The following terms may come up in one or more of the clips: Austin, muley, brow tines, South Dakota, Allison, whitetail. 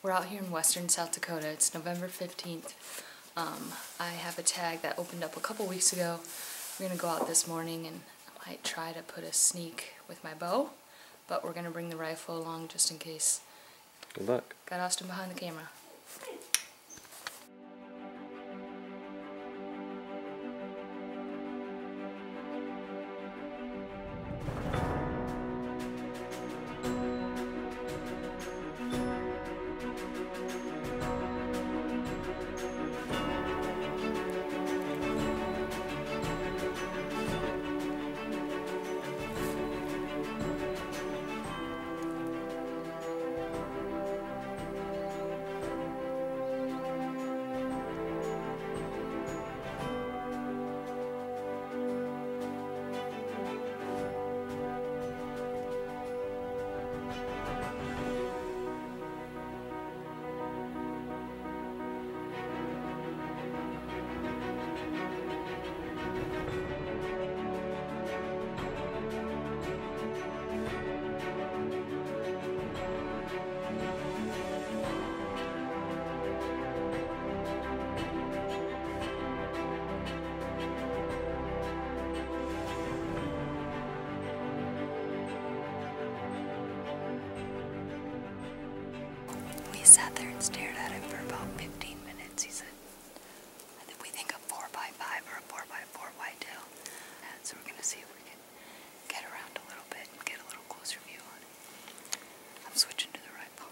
We're out here in western South Dakota. It's November 15th. I have a tag that opened up a couple weeks ago. We're going to go out this morning and I might try to put a sneak with my bow, but we're going to bring the rifle along just in case. Good luck. Got Austin behind the camera. He sat there and stared at him for about 15 minutes. He said, I think we think a 4x5 or a 4x4 whitetail. And so we're going to see if we can get around a little bit and get a little closer view on it. I'm switching to the right paw.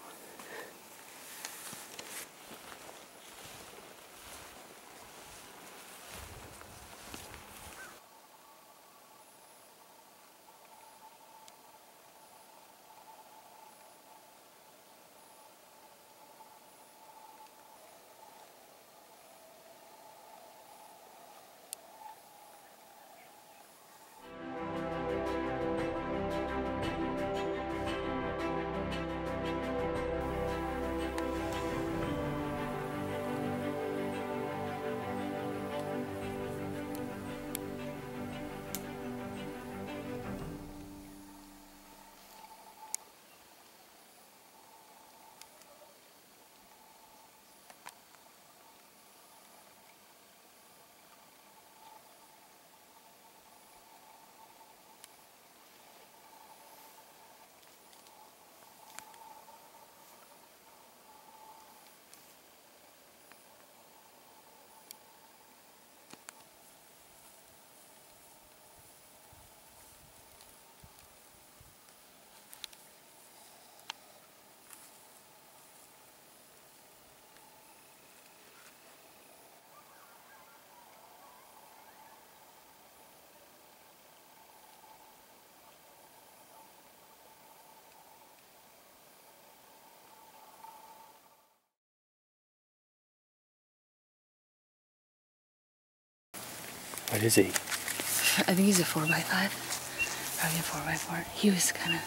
What is he? I think he's a 4x5. Probably a 4x4. He was kind of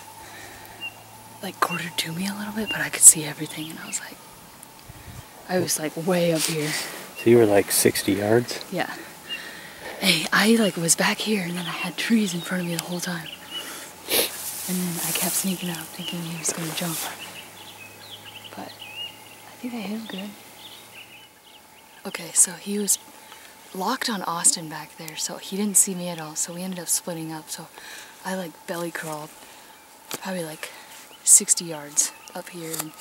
like quartered to me a little bit, but I could see everything, and I was like way up here. So you were like 60 yards? Yeah. Hey, I like was back here, and then I had trees in front of me the whole time. And then I kept sneaking out thinking he was going to jump. But I think I hit him good. Okay, so he was locked on Austin back there, so he didn't see me at all, so we ended up splitting up, so I like belly crawled probably like 60 yards up here and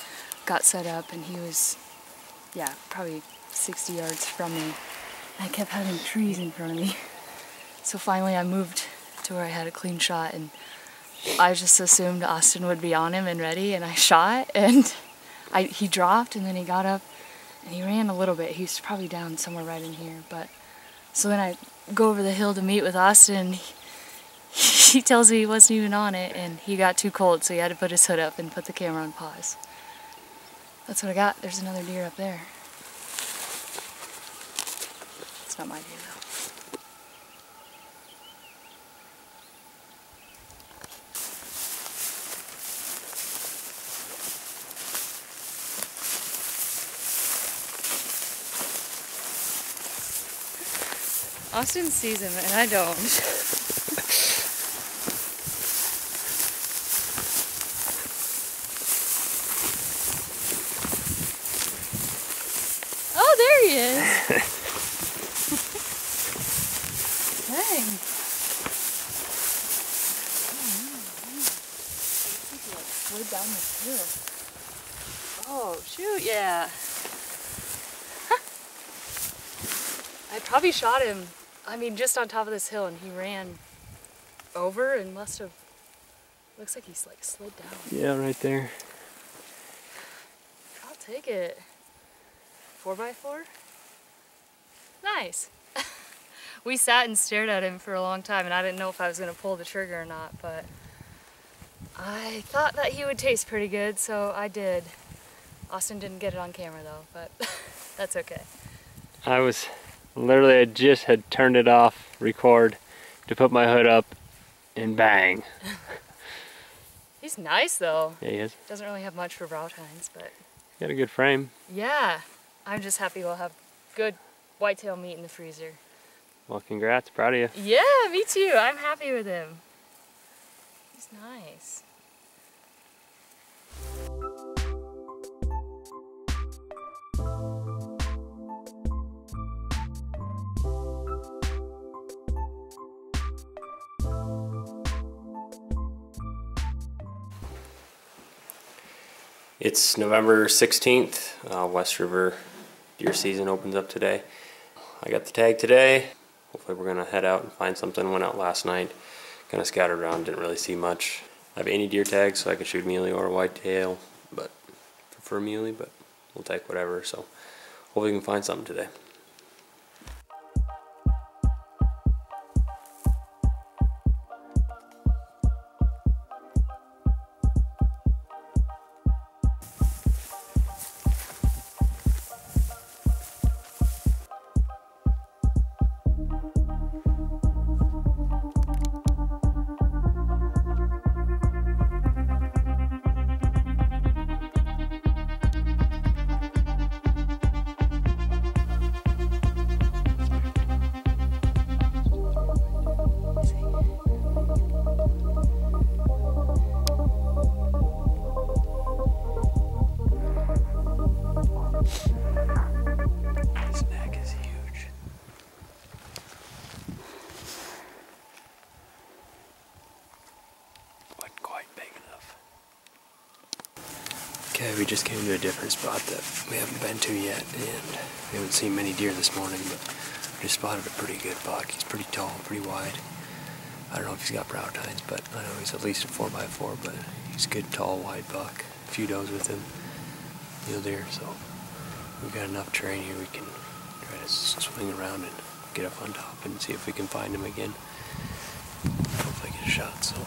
got set up, and he was, yeah, probably 60 yards from me. I kept having trees in front of me, so finally I moved to where I had a clean shot, and I just assumed Austin would be on him and ready, and I shot, and he dropped, and then he got up and he ran a little bit. He was probably down somewhere right in here, but so then I go over the hill to meet with Austin, and he tells me he wasn't even on it, and he got too cold, so he had to put his hood up and put the camera on pause. That's what I got. There's another deer up there. It's not my deer, though. Austin sees him, and I don't. Dang. Way down this hill. Oh, shoot, yeah. I probably shot him, I mean, just on top of this hill, and he ran over and must have, looks like he's like slid down. Yeah, right there. I'll take it. 4x4? Nice. We sat and stared at him for a long time, and I didn't know if I was going to pull the trigger or not, but I thought that he would taste pretty good, so I did. Austin didn't get it on camera, though, but that's okay. I was... literally, I just had turned it off, record, to put my hood up, and bang. He's nice, though. Yeah, he is. Doesn't really have much for brow tines, but... got a good frame. Yeah. I'm just happy we'll have good whitetail meat in the freezer. Well, congrats. Proud of you. Yeah, me too. I'm happy with him. He's nice. It's November 16th, West River deer season opens up today. I got the tag today. Hopefully we're gonna head out and find something. Went out last night, kinda scattered around, didn't really see much. I have any deer tags, so I can shoot muley or a whitetail, but prefer muley, but we'll take whatever. So hopefully we can find something today. Okay, we just came to a different spot that we haven't been to yet, and we haven't seen many deer this morning, but we just spotted a pretty good buck. He's pretty tall, pretty wide. I don't know if he's got brow tines, but I know he's at least a 4x4, but he's a good, tall, wide buck. A few does with him, mule deer, so we've got enough terrain here we can try to swing around and get up on top and see if we can find him again. Hopefully get a shot, so...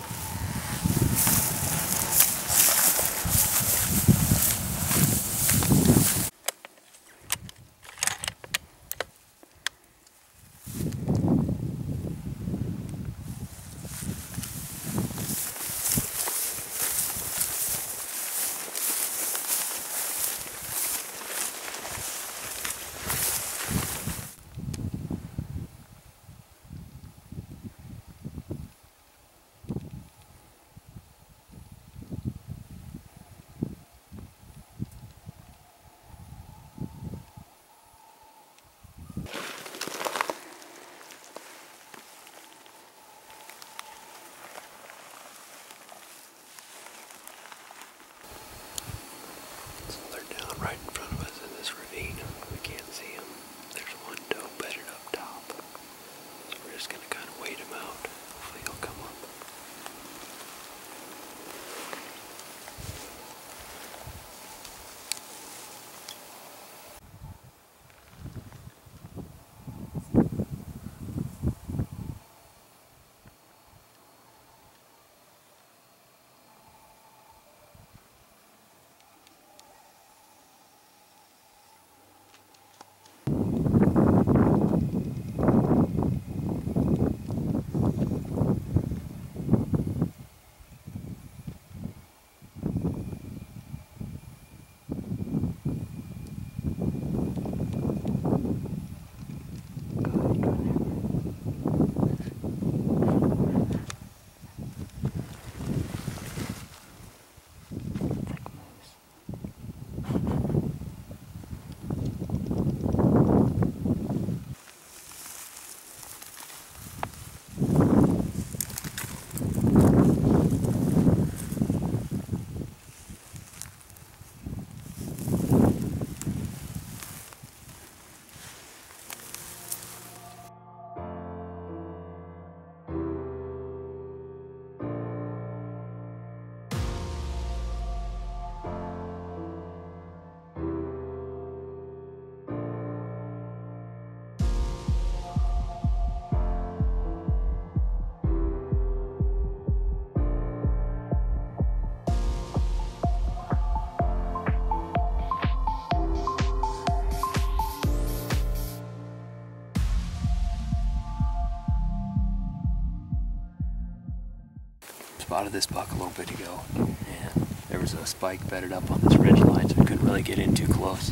spotted this buck a little bit ago, and there was a spike bedded up on this ridge line, so we couldn't really get in too close.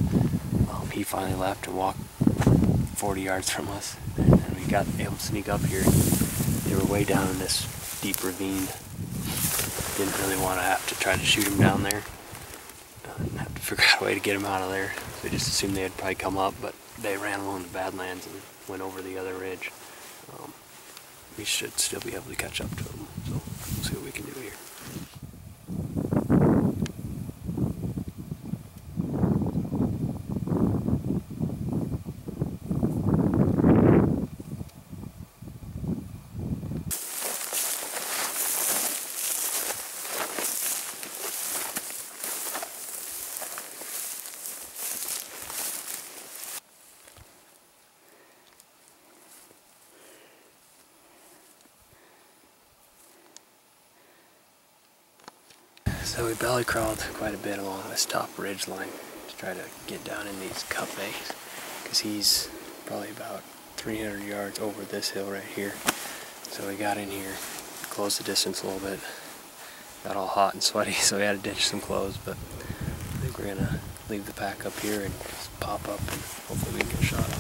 He finally left and walked 40 yards from us, and then we got able to sneak up here. They were way down in this deep ravine. Didn't really want to have to try to shoot him down there. Have to figure out a way to get him out of there. So we just assumed they'd probably come up, but they ran along the Badlands and went over the other ridge. We should still be able to catch up to them, so we'll see what we can do here. So we belly crawled quite a bit along this top ridge line to try to get down in these cup eggs, because he's probably about 300 yards over this hill right here. So we got in here, closed the distance a little bit, got all hot and sweaty, so we had to ditch some clothes, but I think we're gonna leave the pack up here and just pop up and hopefully we can get a shot on him.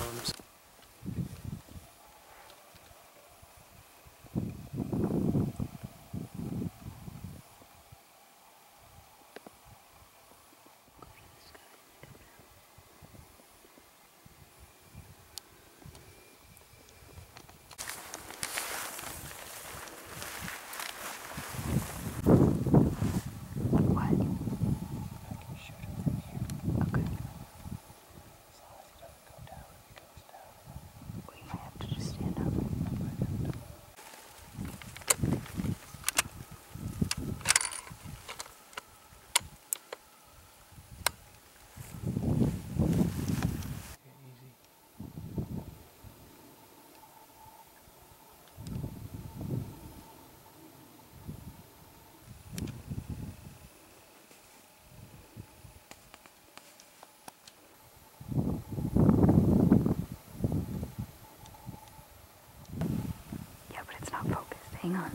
Hang on.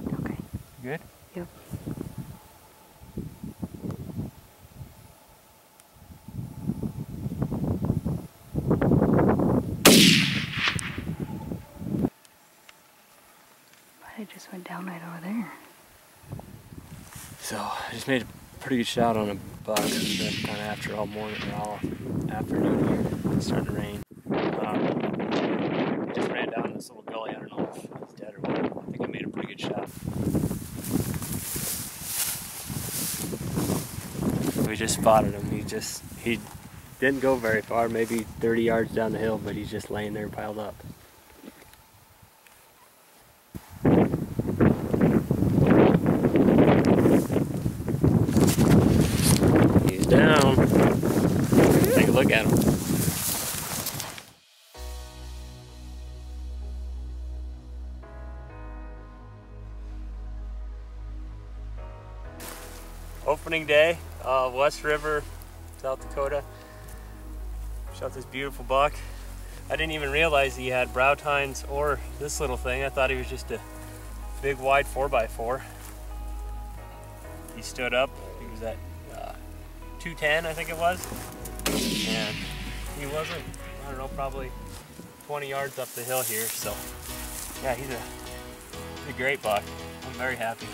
Okay. You good? Yep. But it just went down right over there. So I just made a pretty good shot on a buck, and then kind of after all morning and all afternoon here, it started to rain. Just ran down this little gully. I don't know if he's dead or what. I think I made a pretty good shot. We just spotted him. He didn't go very far, maybe 30 yards down the hill, but he's just laying there piled up. He's down. Take a look at him. Opening day, West River, South Dakota. Shot this beautiful buck. I didn't even realize he had brow tines or this little thing. I thought he was just a big wide 4x4. He stood up. He was at 210, I think it was. And he wasn't, I don't know, probably 20 yards up the hill here. So yeah, he's a great buck. I'm very happy.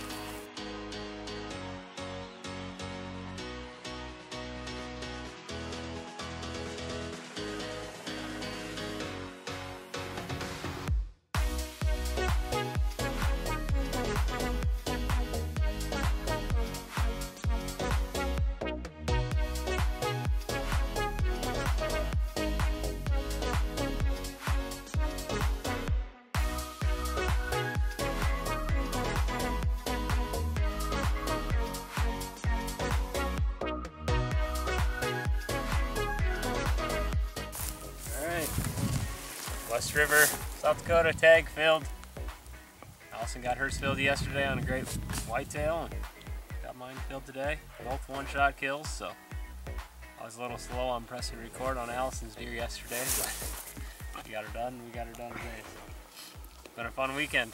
West River, South Dakota, tag filled. Allison got hers filled yesterday on a great whitetail, and got mine filled today. Both one-shot kills, so I was a little slow on pressing record on Allison's deer yesterday, but we got her done today. So it's been a fun weekend.